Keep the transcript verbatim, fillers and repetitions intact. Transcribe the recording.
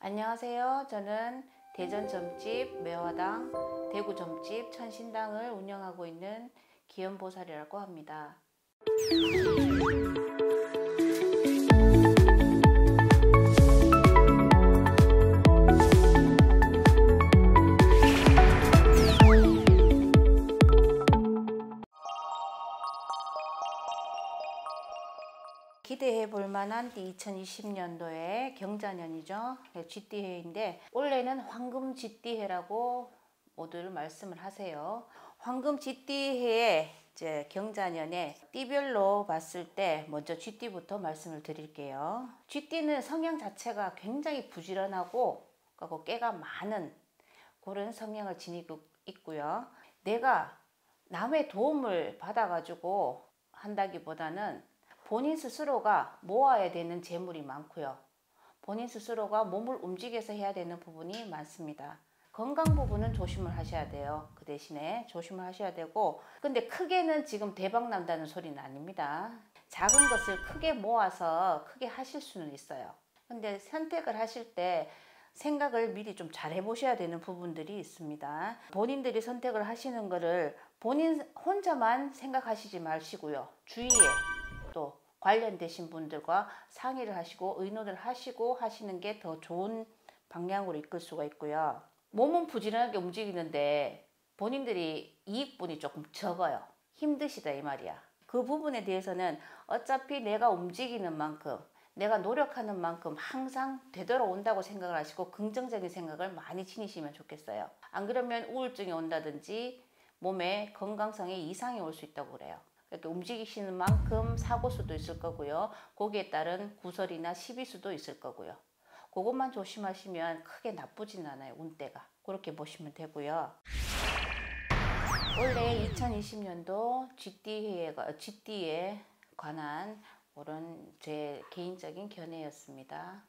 안녕하세요. 저는 대전점집, 매화당, 대구점집, 천신당을 운영하고 있는 기현보살이라고 합니다. 기대해 볼 만한 이천이십 년도의 경자년이죠. 쥐띠해인데 원래는 황금 쥐띠해라고 모두를 말씀을 하세요. 황금 쥐띠해의 이제 경자년에 띠별로 봤을 때 먼저 쥐띠부터 말씀을 드릴게요. 쥐띠는 성향 자체가 굉장히 부지런하고 그리고 깨가 많은 그런 성향을 지니고 있고요. 내가 남의 도움을 받아가지고 한다기보다는 본인 스스로가 모아야 되는 재물이 많고요. 본인 스스로가 몸을 움직여서 해야 되는 부분이 많습니다. 건강 부분은 조심을 하셔야 돼요. 그 대신에 조심을 하셔야 되고, 근데 크게는 지금 대박 난다는 소리는 아닙니다. 작은 것을 크게 모아서 크게 하실 수는 있어요. 근데 선택을 하실 때 생각을 미리 좀 잘 해보셔야 되는 부분들이 있습니다. 본인들이 선택을 하시는 거를 본인 혼자만 생각하시지 마시고요. 주위에 또 관련되신 분들과 상의를 하시고 의논을 하시고 하시는 게 더 좋은 방향으로 이끌 수가 있고요. 몸은 부지런하게 움직이는데 본인들이 이익분이 조금 적어요. 힘드시다 이 말이야. 그 부분에 대해서는 어차피 내가 움직이는 만큼, 내가 노력하는 만큼 항상 되돌아온다고 생각을 하시고 긍정적인 생각을 많이 지니시면 좋겠어요. 안 그러면 우울증이 온다든지 몸에 건강상에 이상이 올 수 있다고 그래요. 이렇게 움직이시는 만큼 사고수도 있을 거고요. 거기에 따른 구설이나 시비수도 있을 거고요. 그것만 조심하시면 크게 나쁘진 않아요. 운때가. 그렇게 보시면 되고요. 원래 이천이십 년도 쥐띠에, 쥐띠에 관한 그런 제 개인적인 견해였습니다.